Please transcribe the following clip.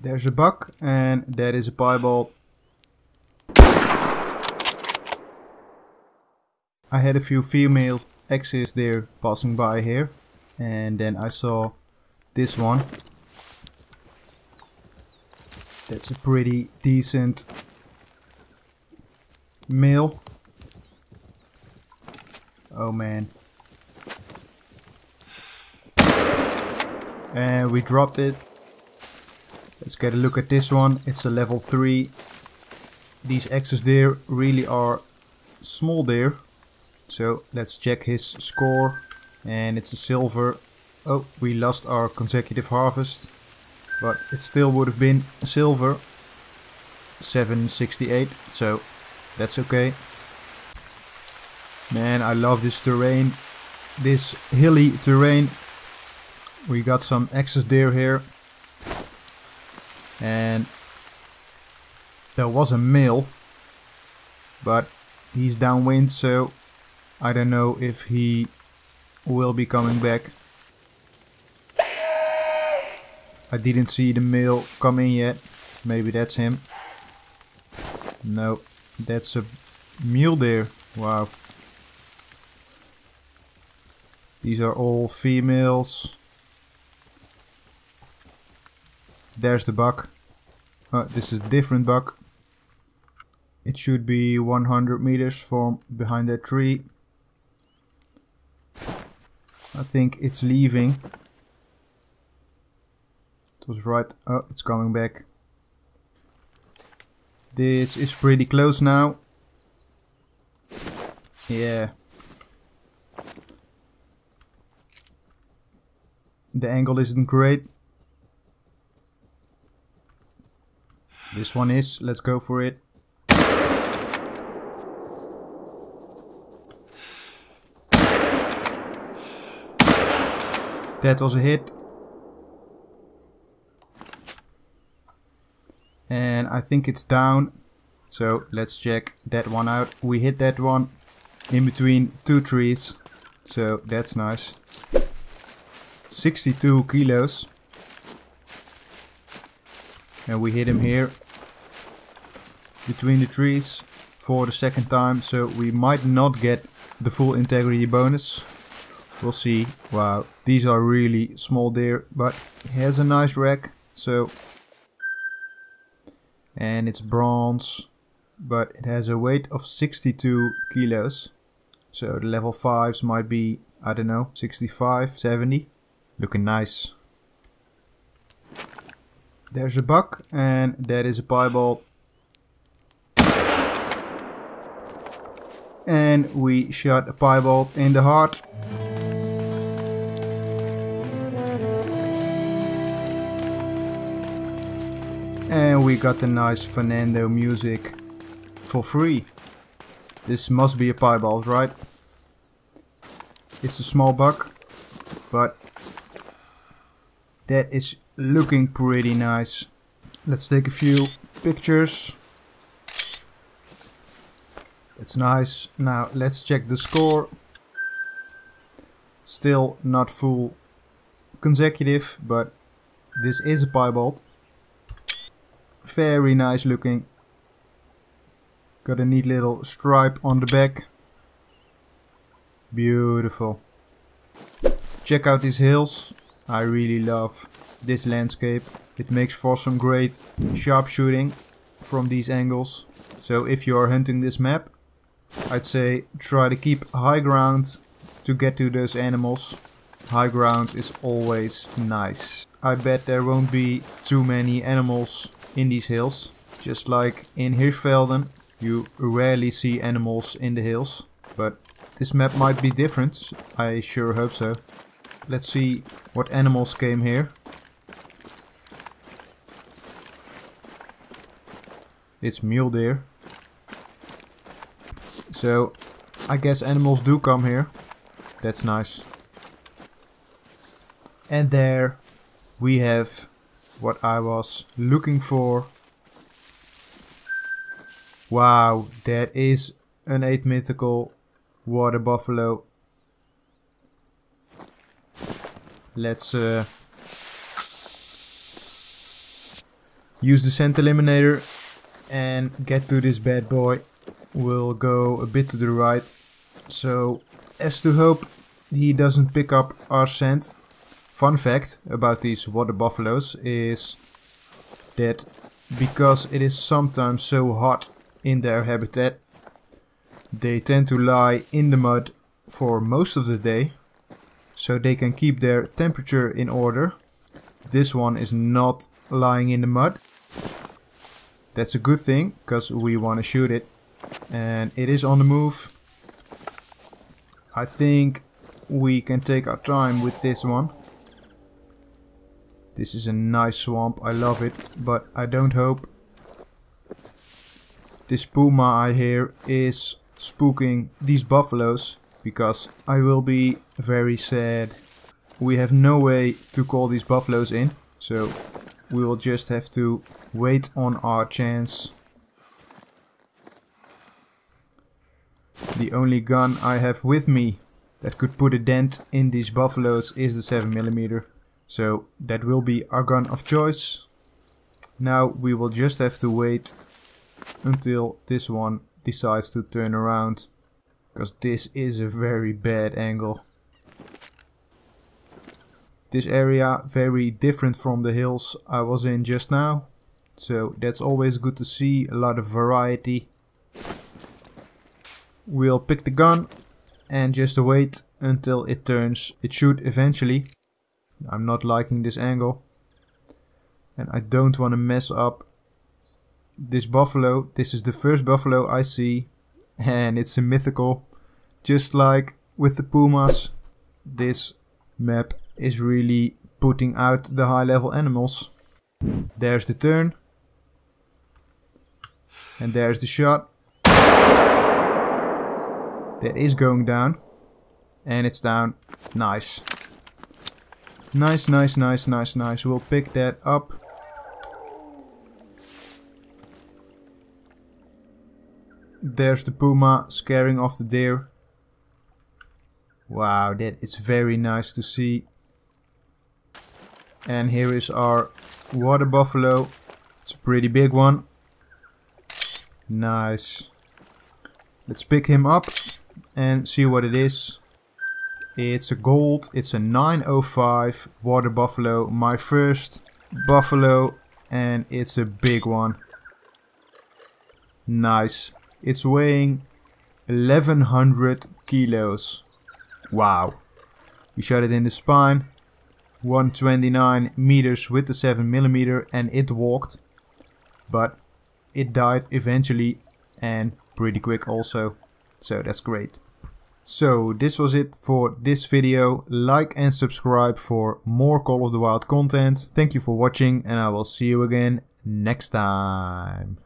There's a buck, and that is a piebald. I had a few female axis deer passing by here, and then I saw this one. That's a pretty decent male. Oh man. And we dropped it. Let's get a look at this one. It's a level 3. These axis deer really are small deer. So let's check his score. And it's a silver. Oh, we lost our consecutive harvest. But it still would have been a silver. 768. So that's okay. Man, I love this terrain. This hilly terrain. We got some axis deer here. And there was a male, but he's downwind, so I don't know if he will be coming back. I didn't see the male come in yet. Maybe that's him. No, that's a mule deer. Wow. These are all females. There's the buck. This is a different buck. It should be 100 meters from behind that tree. I think it's leaving. It was right. Oh, it's coming back. This is pretty close now. Yeah. The angle isn't great. This one is, let's go for it. That was a hit. And I think it's down. So let's check that one out. We hit that one in between two trees. So that's nice. 62 kilos. And we hit him here. Between the trees for the second time, so we might not get the full integrity bonus. We'll see. Wow, these are really small deer, but he has a nice rack. So, and it's bronze, but it has a weight of 62 kilos. So the level 5s might be, I don't know, 65, 70. Looking nice. There's a buck, and that is a piebald. And we shot a piebald in the heart. And we got the nice Fernando music for free. This must be a piebald, right? It's a small buck, but that is looking pretty nice. Let's take a few pictures. It's nice. Now let's check the score. Still not full consecutive, but this is a piebald. Very nice looking. Got a neat little stripe on the back. Beautiful. Check out these hills. I really love this landscape. It makes for some great sharpshooting from these angles. So if you are hunting this map, I'd say try to keep high ground to get to those animals. High ground is always nice. I bet there won't be too many animals in these hills. Just like in Hirschfelden, you rarely see animals in the hills. But this map might be different. I sure hope so. Let's see what animals came here. It's mule deer. So I guess animals do come here. That's nice. And there we have what I was looking for. Wow, that is an 8 mythical water buffalo. Let's use the scent eliminator and get to this bad boy. We'll go a bit to the right, so as to hope he doesn't pick up our scent. Fun fact about these water buffaloes is that because it is sometimes so hot in their habitat, they tend to lie in the mud for most of the day, so they can keep their temperature in order. This one is not lying in the mud. That's a good thing, because we want to shoot it. And it is on the move. I think we can take our time with this one. This is a nice swamp, I love it, but I don't hope. This puma I hear is spooking these buffaloes, because I will be very sad. We have no way to call these buffaloes in, so we will just have to wait on our chance. The only gun I have with me that could put a dent in these buffaloes is the 7mm. So that will be our gun of choice. Now we will just have to wait until this one decides to turn around, because this is a very bad angle. This area very different from the hills I was in just now, so that's always good to see, a lot of variety. We'll pick the gun and just wait until it turns. It should eventually. I'm not liking this angle and I don't want to mess up this buffalo. This is the first buffalo I see and it's a mythical, just like with the pumas. This map is really putting out the high level animals. There's the turn and there's the shot. That is going down, and it's down. Nice. Nice, nice, nice, nice, nice. We'll pick that up. There's the puma scaring off the deer. Wow, that is very nice to see. And here is our water buffalo. It's a pretty big one. Nice. Let's pick him up and see what it is. It's a gold, it's a 905 water buffalo, my first buffalo, and it's a big one. Nice. It's weighing 1100 kilos. Wow. We shot it in the spine, 129 meters with the 7mm, and it walked, but it died eventually and pretty quick also, so that's great. So this was it for this video. Like and subscribe for more Call of the Wild content. Thank you for watching and I will see you again next time.